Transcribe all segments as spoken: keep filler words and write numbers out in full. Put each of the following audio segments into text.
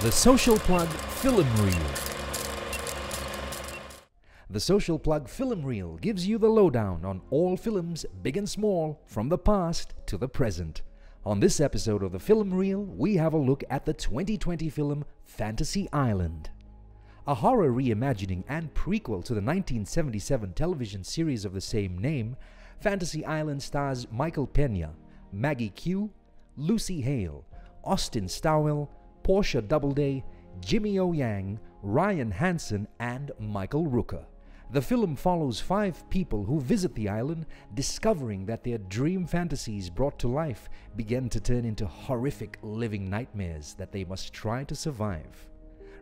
The Social Plug Film Reel. The Social Plug Film Reel gives you the lowdown on all films, big and small, from the past to the present. On this episode of the Film Reel, we have a look at the twenty twenty film Fantasy Island. A horror reimagining and prequel to the nineteen seventy-seven television series of the same name, Fantasy Island stars Michael Peña, Maggie Q, Lucy Hale, Austin Stowell, Portia Doubleday, Jimmy O'Yang, Ryan Hansen, and Michael Rooker. The film follows five people who visit the island, discovering that their dream fantasies brought to life begin to turn into horrific living nightmares that they must try to survive.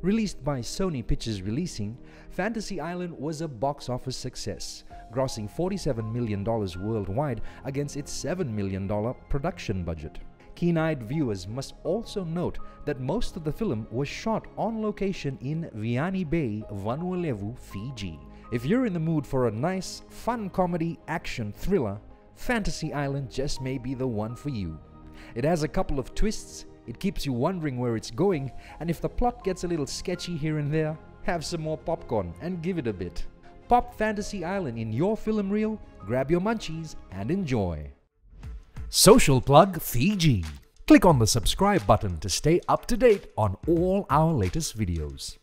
Released by Sony Pictures Releasing, Fantasy Island was a box office success, grossing forty-seven million dollars worldwide against its seven million dollars production budget. Keen-eyed viewers must also note that most of the film was shot on location in Viani Bay, Vanua Levu, Fiji. If you're in the mood for a nice, fun comedy, action thriller, Fantasy Island just may be the one for you. It has a couple of twists, it keeps you wondering where it's going, and if the plot gets a little sketchy here and there, have some more popcorn and give it a bit. Pop Fantasy Island in your film reel, grab your munchies, and enjoy. Social Plug Fiji. Click on the subscribe button to stay up to date on all our latest videos.